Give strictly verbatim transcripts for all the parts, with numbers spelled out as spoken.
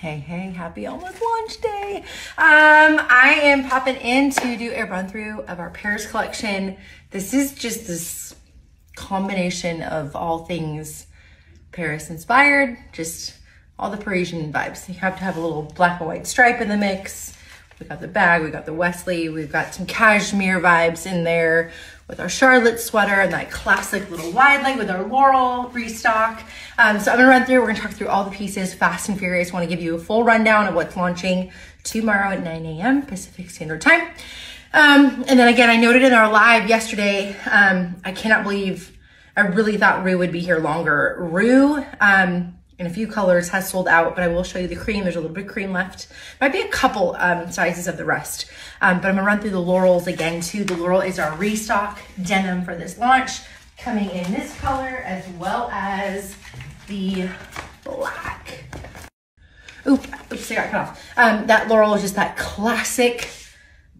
Hey, hey, happy almost launch day. Um, I am popping in to do a run through of our Paris collection. This is just this combination of all things Paris inspired, just all the Parisian vibes. You have to have a little black and white stripe in the mix. We got the bag, we got the Wesley, we've got some cashmere vibes in there with our Charlotte sweater and that classic little wide leg with our Laurel restock. Um, so I'm gonna run through, we're gonna talk through all the pieces fast and furious. I wanna give you a full rundown of what's launching tomorrow at nine A M Pacific Standard Time. Um, and then again, I noted in our live yesterday, um, I cannot believe, I really thought Rue would be here longer. Rue, um, in a few colors has sold out, but I will show you the cream. There's a little bit of cream left. Might be a couple um, sizes of the rest, um, but I'm gonna run through the Laurels again too. The Laurel is our restock denim for this launch, coming in this color as well as the black. Oop, oops, I got cut off. Um, that Laurel is just that classic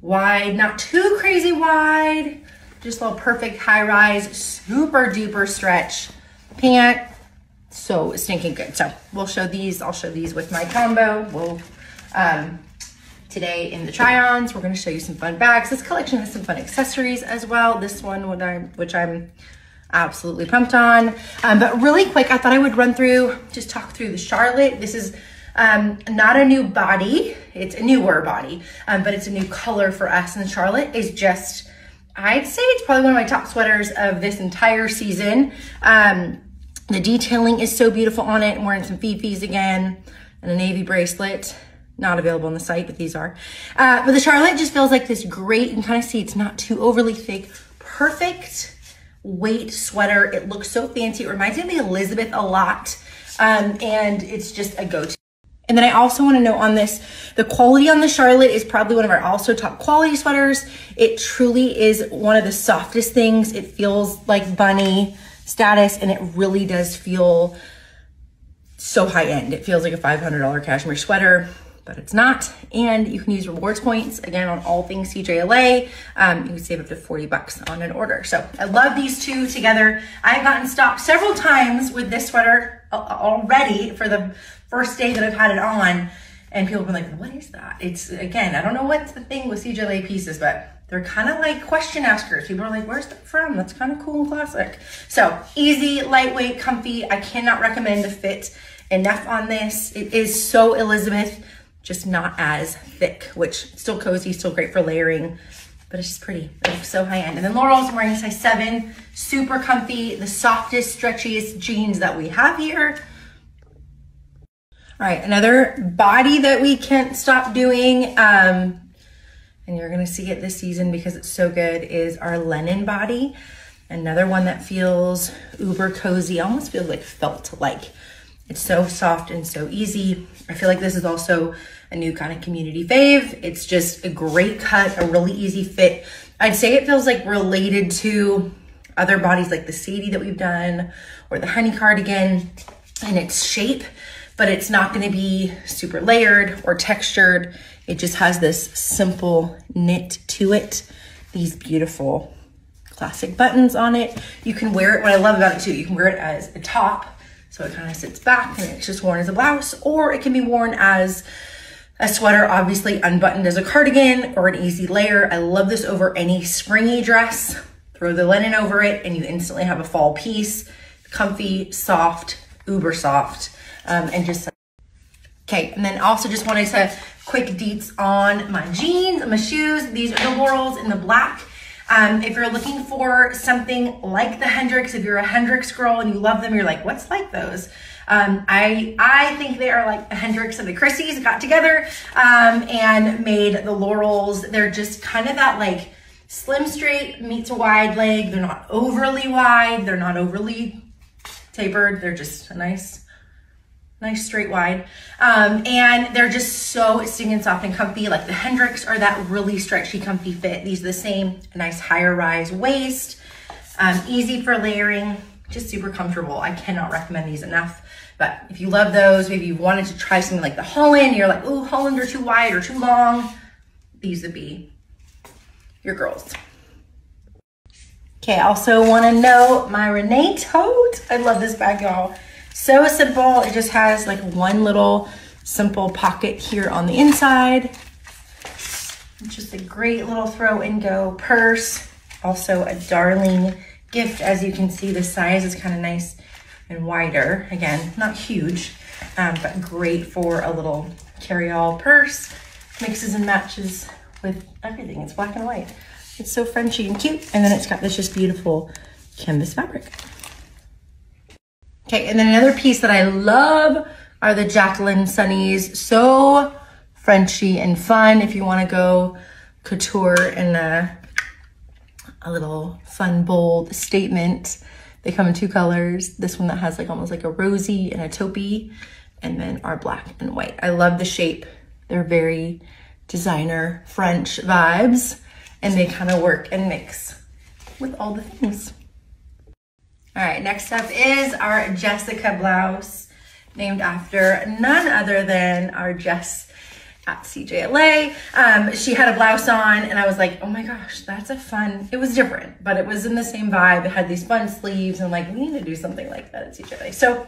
wide, not too crazy wide, just a little perfect high rise, super duper stretch pant. So stinking good. So we'll show these. I'll show these with my combo. We'll um, today in the try-ons, we're going to show you some fun bags. This collection has some fun accessories as well. This one, which I'm, which I'm absolutely pumped on. Um, but really quick, I thought I would run through, just talk through the Charlotte. This is um, not a new body. It's a newer body, um, but it's a new color for us. And the Charlotte is just, I'd say it's probably one of my top sweaters of this entire season. Um, The detailing is so beautiful on it. I'm wearing some Fifis again and a navy bracelet. Not available on the site, but these are. Uh, but the Charlotte just feels like this great, and kind of see it's not too overly thick, perfect weight sweater. It looks so fancy. It reminds me of the Elizabeth a lot. Um, and it's just a go-to. And then I also want to note on this, the quality on the Charlotte is probably one of our also top quality sweaters. It truly is one of the softest things. It feels like bunny status, and it really does feel so high end. It feels like a five hundred dollar cashmere sweater, but it's not. And you can use rewards points again on all things C J L A. Um, you can save up to forty bucks on an order. So I love these two together. I've gotten stopped several times with this sweater already for the first day that I've had it on, and people have been like, "What is that?" It's again, I don't know what's the thing with C J L A pieces, but they're kind of like question askers. People are like, where's that from? That's kind of cool and classic. So easy, lightweight, comfy. I cannot recommend the fit enough on this. It is so Elizabeth, just not as thick, which still cozy, still great for layering, but it's just pretty. It looks so high end. And then Laurel's wearing a size seven, super comfy, the softest, stretchiest jeans that we have here. All right, another body that we can't stop doing, um, and you're gonna see it this season because it's so good, is our linen body. Another one that feels uber cozy, almost feels like felt like. It's so soft and so easy. I feel like this is also a new kind of community fave. It's just a great cut, a really easy fit. I'd say it feels like related to other bodies like the Sadie that we've done or the Honey Cardigan in its shape, but it's not gonna be super layered or textured. It just has this simple knit to it. These beautiful classic buttons on it. You can wear it, what I love about it too, you can wear it as a top, so it kind of sits back and it's just worn as a blouse, or it can be worn as a sweater, obviously unbuttoned as a cardigan or an easy layer. I love this over any springy dress. Throw the linen over it and you instantly have a fall piece. Comfy, soft, uber soft, um, and just okay, and then also just wanted to quick deets on my jeans, my shoes. These are the Laurels in the black. Um, if you're looking for something like the Hendrix, if you're a Hendrix girl and you love them, you're like, what's like those? Um, I I think they are like the Hendrix and the Chrissies got together um, and made the Laurels. They're just kind of that like slim straight meets a wide leg. They're not overly wide. They're not overly tapered. They're just a nice... Nice straight wide. Um, and they're just so stinging soft and comfy. Like the Hendrix are that really stretchy, comfy fit. These are the same, a nice higher rise waist, um, easy for layering, just super comfortable. I cannot recommend these enough. But if you love those, maybe you wanted to try something like the Holland, you're like, oh, Holland are too wide or too long. These would be your girls. Okay, I also wanna know my Renee tote. I love this bag, y'all. So simple, it just has like one little simple pocket here on the inside. Just a great little throw and go purse. Also a darling gift. As you can see, the size is kind of nice and wider. Again, not huge, um, but great for a little carry-all purse. Mixes and matches with everything. It's black and white. It's so Frenchy and cute. And then it's got this just beautiful canvas fabric. Okay, and then another piece that I love are the Jacqueline Sunnies. So Frenchy and fun if you want to go couture in a, a little fun, bold statement. They come in two colors. This one that has like almost like a rosy and a taupey, and then our black and white. I love the shape. They're very designer French vibes, and they kind of work and mix with all the things. All right, next up is our Jessica blouse, named after none other than our Jess at C J L A. Um, she had a blouse on and I was like, oh my gosh, that's a fun, it was different, but it was in the same vibe. It had these fun sleeves, and I'm like, we need to do something like that at C J L A. So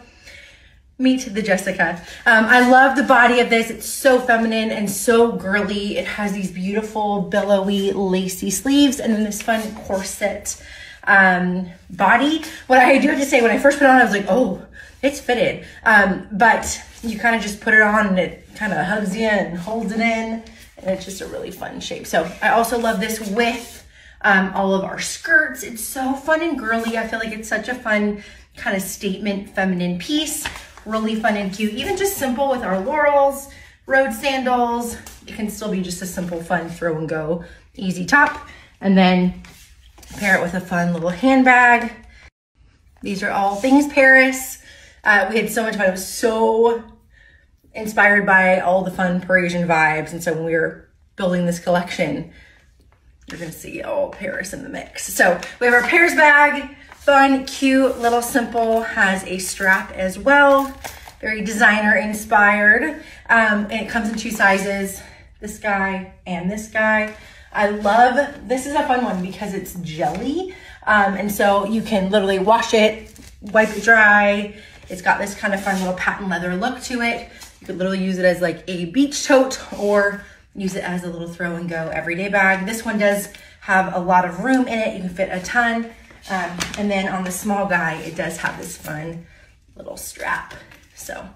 meet the Jessica. Um, I love the body of this. It's so feminine and so girly. It has these beautiful billowy lacy sleeves and then this fun corset um, body. What I do have to say, when I first put it on, I was like, oh, it's fitted. Um, but you kind of just put it on and it kind of hugs you and holds it in. And it's just a really fun shape. So I also love this with um, all of our skirts. It's so fun and girly. I feel like it's such a fun kind of statement feminine piece. Really fun and cute. Even just simple with our Laurels, Rhodes sandals. It can still be just a simple, fun throw and go, easy top. And then pair it with a fun little handbag. These are all things Paris. Uh, we had so much fun. It was so inspired by all the fun Parisian vibes. And so when we were building this collection, you're gonna see all Paris in the mix. So we have our Paris bag. Fun, cute, little simple, has a strap as well. Very designer inspired. Um, and it comes in two sizes, this guy and this guy. I love, this is a fun one because it's jelly. Um, and so you can literally wash it, wipe it dry. It's got this kind of fun little patent leather look to it. You could literally use it as like a beach tote or use it as a little throw and go everyday bag. This one does have a lot of room in it. You can fit a ton. Um, and then on the small guy, it does have this fun little strap. So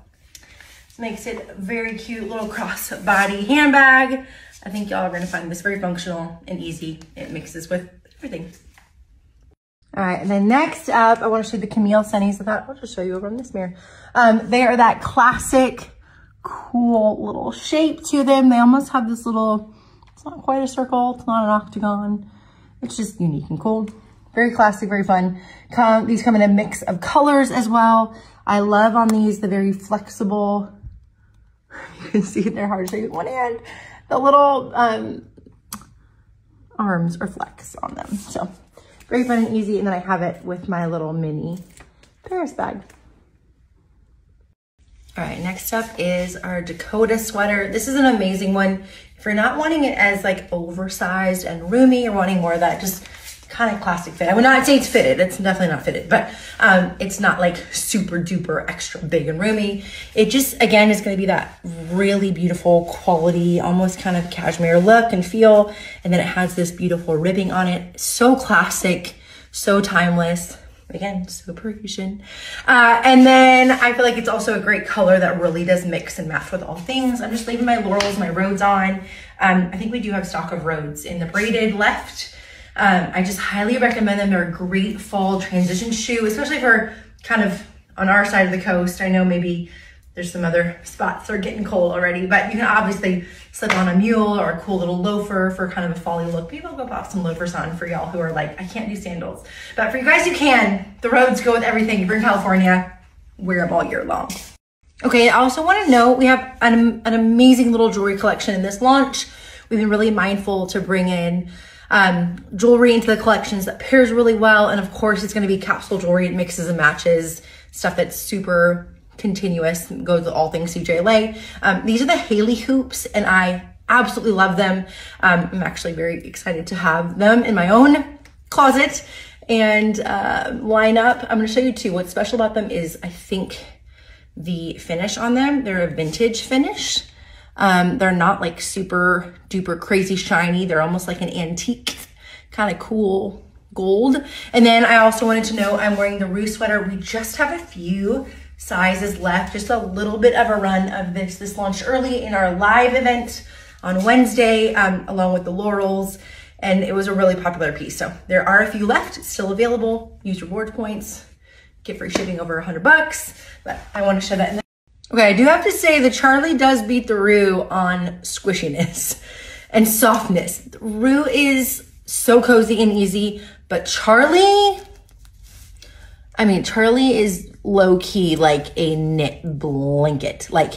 this makes it very cute little crossbody handbag. I think y'all are gonna find this very functional and easy. It mixes with everything. All right, and then next up, I wanna show you the Camille Sunnies. I thought I'll just show you over on this mirror. Um, they are that classic, cool little shape to them. They almost have this little, it's not quite a circle, it's not an octagon. It's just unique and cool. Very classic, very fun. Come, these come in a mix of colors as well. I love on these, the very flexible, you can see they're hard to take with one hand. The little um, arms are flex on them. So very fun and easy. And then I have it with my little mini Paris bag. All right, next up is our Dakota sweater. This is an amazing one. If you're not wanting it as like oversized and roomy, you're wanting more of that just kind of classic fit. I would not say it's fitted. It's definitely not fitted, but um, it's not like super duper extra big and roomy. It just, again, is going to be that really beautiful quality, almost kind of cashmere look and feel. And then it has this beautiful ribbing on it. So classic, so timeless. Again, so Parisian. Uh, and then I feel like it's also a great color that really does mix and match with all things. I'm just leaving my Laurels, my Rhodes on. Um, I think we do have stock of Rhodes in the braided left. Um, I just highly recommend them. They're a great fall transition shoe, especially for kind of on our side of the coast. I know maybe there's some other spots that are getting cold already, but you can obviously slip on a mule or a cool little loafer for kind of a folly look. Maybe I'll go pop some loafers on for y'all who are like, I can't do sandals. But for you guys who can, the Rhodes go with everything. If you're in California, wear them all year long. Okay, I also want to note we have an, an amazing little jewelry collection in this launch. We've been really mindful to bring in Um, jewelry into the collections that pairs really well. And of course, it's going to be capsule jewelry. It mixes and matches stuff that's super continuous, goes with all things C J L A. Um, these are the Haley hoops and I absolutely love them. Um, I'm actually very excited to have them in my own closet and uh, line up. I'm going to show you two. What's special about them is I think the finish on them. They're a vintage finish. Um, they're not like super duper crazy shiny. They're almost like an antique, kind of cool gold. And then I also wanted to know, I'm wearing the Rue sweater. We just have a few sizes left, just a little bit of a run of this. This launched early in our live event on Wednesday, um, along with the Laurels. And it was a really popular piece. So there are a few left. It's still available. Use reward points. Get free shipping over a hundred bucks. But I want to show that in the okay, I do have to say the Charlie does beat the Rue on squishiness and softness. The Rue is so cozy and easy, but Charlie, I mean, Charlie is low key like a knit blanket. Like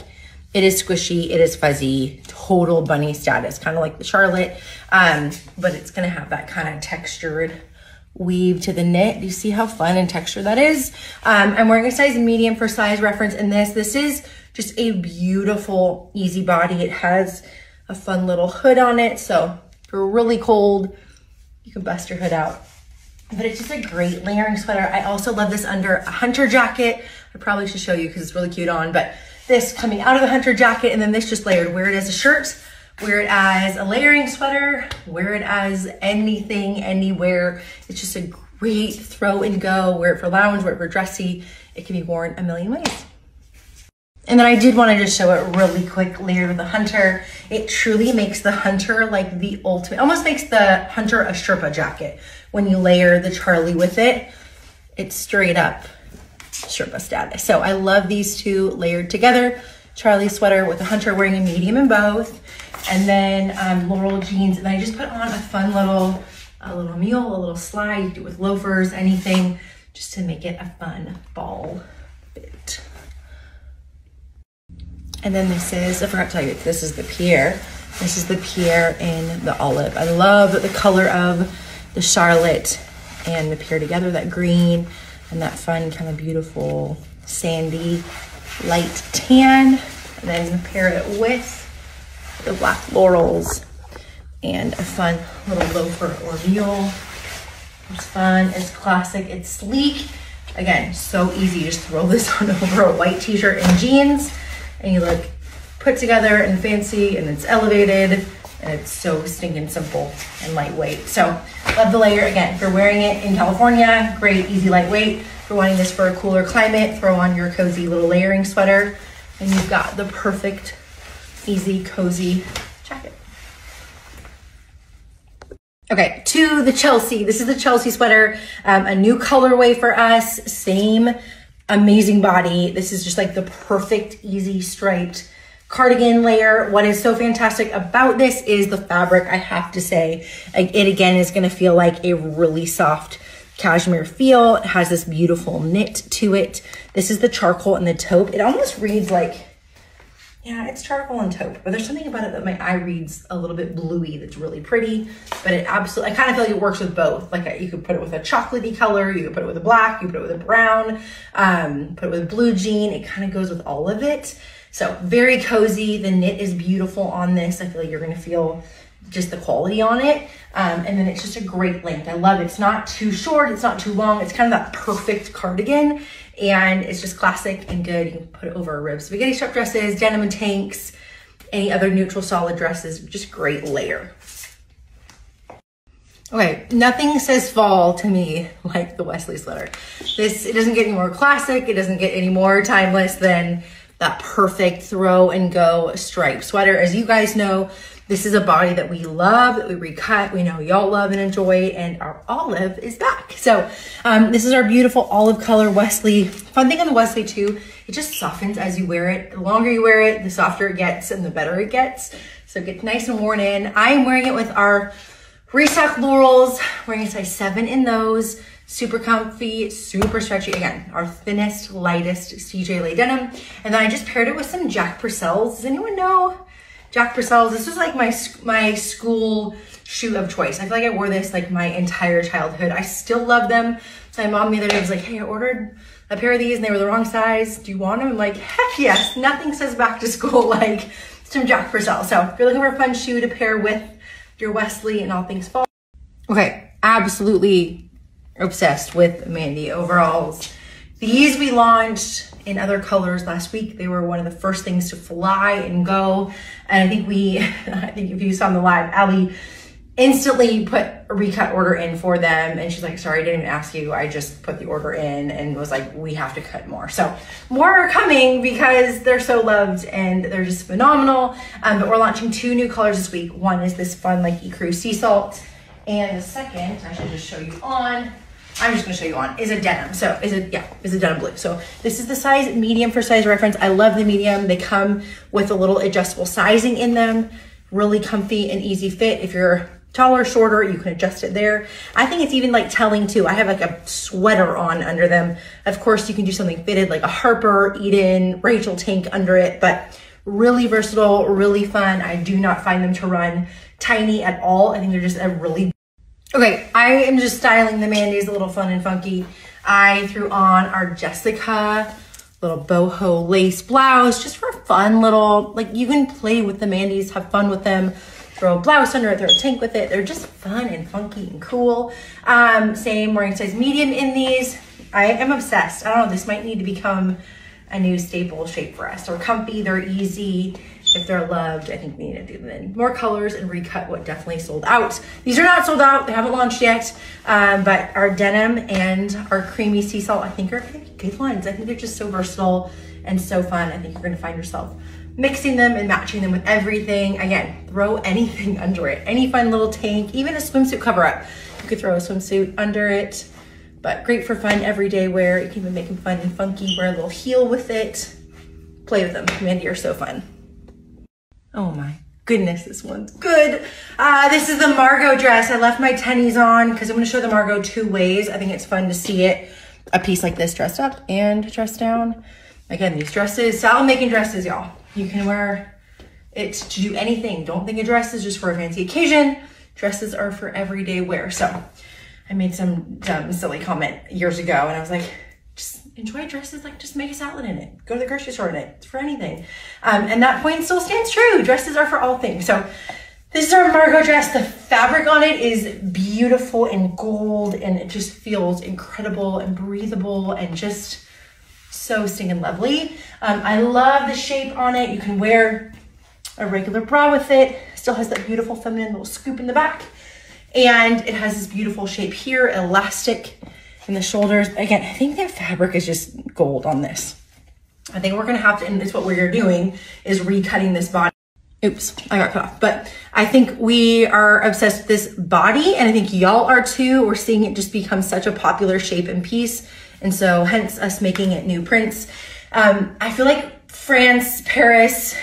it is squishy, it is fuzzy, total bunny status, kind of like the Charlotte, um, but it's gonna have that kind of textured weave to the knit. Do you see how fun and texture that is? Um, I'm wearing a size medium for size reference in this. This is just a beautiful, easy body. It has a fun little hood on it. So if you're really cold, you can bust your hood out. But it's just a great layering sweater. I also love this under a Hunter jacket. I probably should show you because it's really cute on, but this coming out of the Hunter jacket and then this just layered. Wear it as a shirt, wear it as a layering sweater, wear it as anything, anywhere. It's just a great throw and go. Wear it for lounge, wear it for dressy. It can be worn a million ways. And then I did want to just show it really quick layered with the Hunter. It truly makes the Hunter like the ultimate, almost makes the Hunter a Sherpa jacket. When you layer the Charlie with it, it's straight up Sherpa status. So I love these two layered together. Charlie sweater with the Hunter, wearing a medium in both. And then um, Laurel jeans. And then I just put on a fun little, a little mule, a little slide. You do it with loafers, anything, just to make it a fun ball fit. And then this is, I forgot to tell you, this is the Pierre. This is the Pierre in the olive. I love the color of the Charlotte and the Pierre together, that green and that fun kind of beautiful sandy light tan. And then pair it with the black Laurels and a fun little loafer or mule. It's fun, it's classic, it's sleek. Again, so easy, just throw this on over a white t-shirt and jeans and you look put together and fancy, and it's elevated, and it's so stinking simple and lightweight. So love the layer. Again, if you're wearing it in California, great, easy, lightweight. If you're wanting this for a cooler climate, throw on your cozy little layering sweater and you've got the perfect easy, cozy jacket. Okay, to the Chelsea. This is the Chelsea sweater, um, a new colorway for us, same amazing body. This is just like the perfect easy striped cardigan layer. What is so fantastic about this is the fabric, I have to say. It again is gonna feel like a really soft cashmere feel. It has this beautiful knit to it. This is the charcoal and the taupe. It almost reads like, yeah, it's charcoal and taupe, but there's something about it that my eye reads a little bit bluey that's really pretty, but it absolutely, I kind of feel like it works with both. Like a, you could put it with a chocolatey color, you could put it with a black, you could put it with a brown, um, put it with a blue jean. It kind of goes with all of it. So very cozy. The knit is beautiful on this. I feel like you're going to feel just the quality on it. Um, and then it's just a great length. I love it. It's not too short. It's not too long. It's kind of that perfect cardigan. And it's just classic and good. You can put it over a rib spaghetti strap dresses, denim and tanks, any other neutral solid dresses, just great layer. Okay, nothing says fall to me like the Wesley sweater. This, it doesn't get any more classic. It doesn't get any more timeless than that perfect throw and go stripe sweater. As you guys know, this is a body that we love, that we recut, we know y'all love and enjoy, and our olive is back. So um, this is our beautiful olive color Wesley. Fun thing on the Wesley too, it just softens as you wear it. The longer you wear it, the softer it gets and the better it gets. So it gets nice and worn in. I am wearing it with our restock Laurels, wearing a size seven in those. Super comfy, super stretchy. Again, our thinnest, lightest C J L A denim. And then I just paired it with some Jack Purcells. Does anyone know Jack Purcells? This was like my my school shoe of choice. I feel like I wore this like my entire childhood. I still love them. So my mom the other day was like, hey, I ordered a pair of these and they were the wrong size. Do you want them? I'm like, heck yes. Nothing says back to school like some Jack Purcells. So if you're looking for a fun shoe to pair with your Wesley and all things fall. Okay, absolutely obsessed with Mandy overalls. These we launched in other colors last week. They were one of the first things to fly and go. And I think we, I think if you saw in the live, Allie instantly put a recut order in for them. And she's like, sorry, I didn't even ask you. I just put the order in and was like, we have to cut more. So more are coming because they're so loved and they're just phenomenal. Um, but we're launching two new colors this week. One is this fun like ecru sea salt. And the second, I should just show you on. I'm just gonna show you on, is a denim. So is it, yeah, is a denim blue. So this is the size medium for size reference. I love the medium. They come with a little adjustable sizing in them. Really comfy and easy fit. If you're taller, shorter, you can adjust it there. I think it's even like telling too. I have like a sweater on under them. Of course, you can do something fitted like a Harper, Eden, Rachel tank under it, but really versatile, really fun. I do not find them to run tiny at all. I think they're just a really... Okay, I am just styling the Mandy's a little fun and funky. I threw on our Jessica little boho lace blouse just for a fun little, like you can play with the Mandy's, have fun with them. Throw a blouse under it, throw a tank with it. They're just fun and funky and cool. Um, same wearing size medium in these. I am obsessed. I don't know, this might need to become a new staple shape for us. They're comfy, they're easy. If they're loved, I think we need to do them in more colors and recut what definitely sold out. These are not sold out, they haven't launched yet, um, but our denim and our creamy sea salt, I think are good ones. I think they're just so versatile and so fun. I think you're gonna find yourself mixing them and matching them with everything. Again, throw anything under it. Any fun little tank, even a swimsuit cover up. You could throw a swimsuit under it, but great for fun everyday wear. You can even make them fun and funky, wear a little heel with it. Play with them, Mandy, you're so fun. Oh my goodness, this one's good. Uh, this is the Margot dress. I left my tennies on because I'm gonna show the Margot two ways. I think it's fun to see it, a piece like this dressed up and dressed down. Again, these dresses, salad making dresses, y'all. You can wear it to do anything. Don't think a dress is just for a fancy occasion. Dresses are for everyday wear. So I made some dumb, silly comment years ago and I was like, just enjoy dresses, like just make a salad in it. Go to the grocery store in it, it's for anything. Um, and that point still stands true. Dresses are for all things. So this is our Margot dress. The fabric on it is beautiful and gold and it just feels incredible and breathable and just so stinking lovely. Um, I love the shape on it. You can wear a regular bra with it. Still has that beautiful feminine little scoop in the back. And it has this beautiful shape here, elastic in the shoulders. Again, I think the fabric is just gold on this. I think we're gonna have to, and it's what we're doing, is recutting this body. Oops, I got cut off. But I think we are obsessed with this body and I think y'all are too. We're seeing it just become such a popular shape and piece. And so hence us making it new prints. Um, I feel like France, Paris,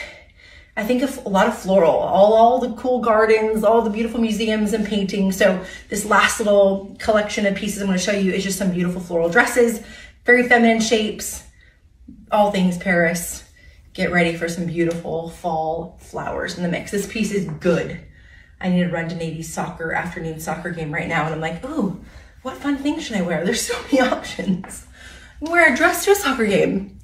I think of a lot of floral, all, all the cool gardens, all the beautiful museums and paintings. So this last little collection of pieces I'm gonna show you is just some beautiful floral dresses, very feminine shapes, all things Paris. Get ready for some beautiful fall flowers in the mix. This piece is good. I need to run to Nady's soccer, afternoon soccer game right now. And I'm like, ooh, what fun thing should I wear? There's so many options. Wear a dress to a soccer game.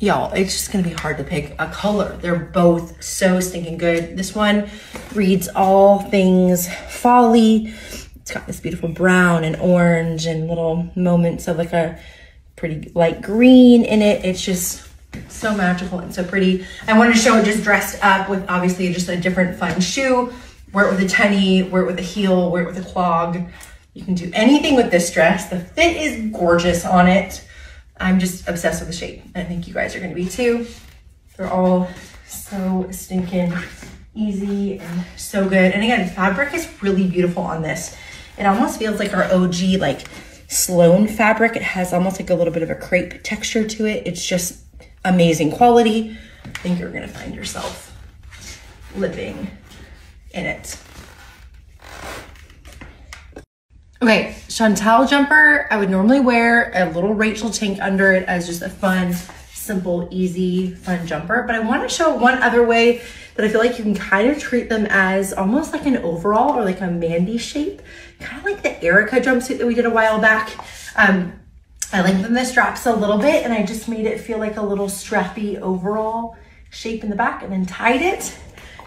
Y'all, it's just gonna be hard to pick a color. They're both so stinking good. This one reads all things folly. It's got this beautiful brown and orange and little moments of like a pretty light green in it. It's just, so magical and so pretty. I wanted to show it just dressed up with obviously just a different fun shoe. Wear it with a tenny, wear it with a heel, wear it with a clog. You can do anything with this dress. The fit is gorgeous on it. I'm just obsessed with the shape. I think you guys are gonna be too. They're all so stinking easy and so good. And again, fabric is really beautiful on this. It almost feels like our O G like Sloan fabric. It has almost like a little bit of a crepe texture to it. It's just amazing quality. I think you're gonna find yourself living in it. Okay, Chantel jumper. I would normally wear a little Rachel tank under it as just a fun, simple, easy, fun jumper, but I wanna show one other way that I feel like you can kind of treat them as almost like an overall or like a Mandy shape, kind of like the Erica jumpsuit that we did a while back. Um, I lengthened the straps a little bit and I just made it feel like a little strappy overall shape in the back and then tied it.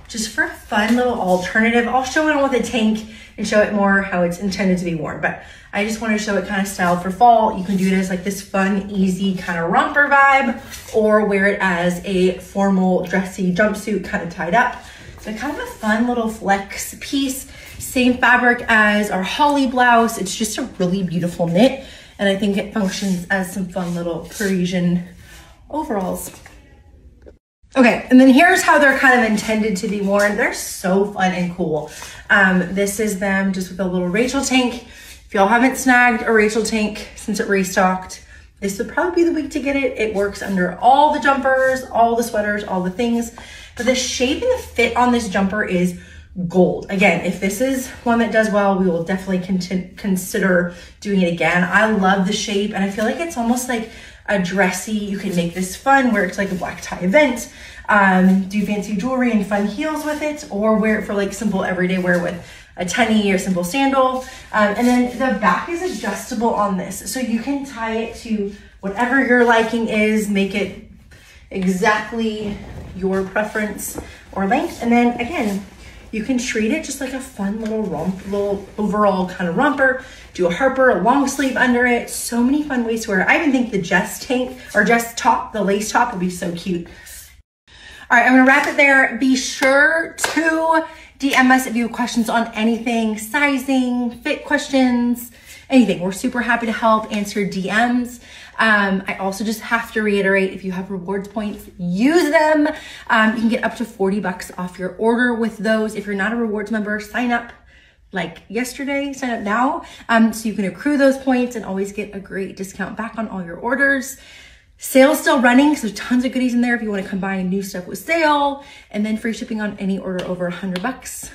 just for a fun little alternative. I'll show it on with a tank and show it more how it's intended to be worn, but I just want to show it kind of styled for fall. You can do it as like this fun, easy kind of romper vibe, or wear it as a formal dressy jumpsuit kind of tied up. So kind of a fun little flex piece, same fabric as our Holly blouse. It's just a really beautiful knit, and I think it functions as some fun little Parisian overalls. Okay, and then here's how they're kind of intended to be worn. They're so fun and cool. Um, this is them just with a little Rachel tank. If y'all haven't snagged a Rachel tank since it restocked, this would probably be the week to get it. It works under all the jumpers, all the sweaters, all the things. But the shape and the fit on this jumper is gold. Again, if this is one that does well, we will definitely consider doing it again. I love the shape, and I feel like it's almost like a dressy, you can make this fun where it's like a black tie event, um, do fancy jewelry and fun heels with it, or wear it for like simple everyday wear with a tiny or simple sandal. Um, and then the back is adjustable on this, so you can tie it to whatever your liking is, make it exactly your preference or length. And then again, you can treat it just like a fun little romp, little overall kind of romper. Do a Harper, a long sleeve under it. So many fun ways to wear it. I even think the Jess tank or Jess top, the lace top, would be so cute. All right, I'm gonna wrap it there. Be sure to D M us if you have questions on anything, sizing, fit questions, anything. We're super happy to help answer D Ms. Um, I also just have to reiterate, if you have rewards points, use them. Um, you can get up to forty bucks off your order with those. If you're not a rewards member, sign up like yesterday, sign up now. Um, so you can accrue those points and always get a great discount back on all your orders. Sale's still running, so tons of goodies in there if you want to combine new stuff with sale, and then free shipping on any order over a hundred bucks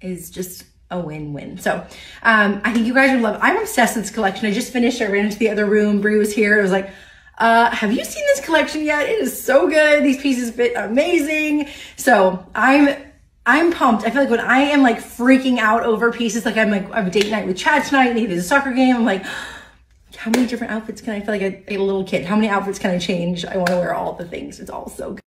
is just a win-win. So um, I think you guys would love, I'm obsessed with this collection. I just finished, I ran into the other room, Rue was here, I was like, uh, have you seen this collection yet? It is so good, these pieces fit amazing. So I'm I'm pumped. I feel like when I am like freaking out over pieces, like I'm like, I have a date night with Chad tonight, and he did a soccer game, I'm like, how many different outfits can I, I feel like a, a little kid, how many outfits can I change? I wanna wear all the things, it's all so good.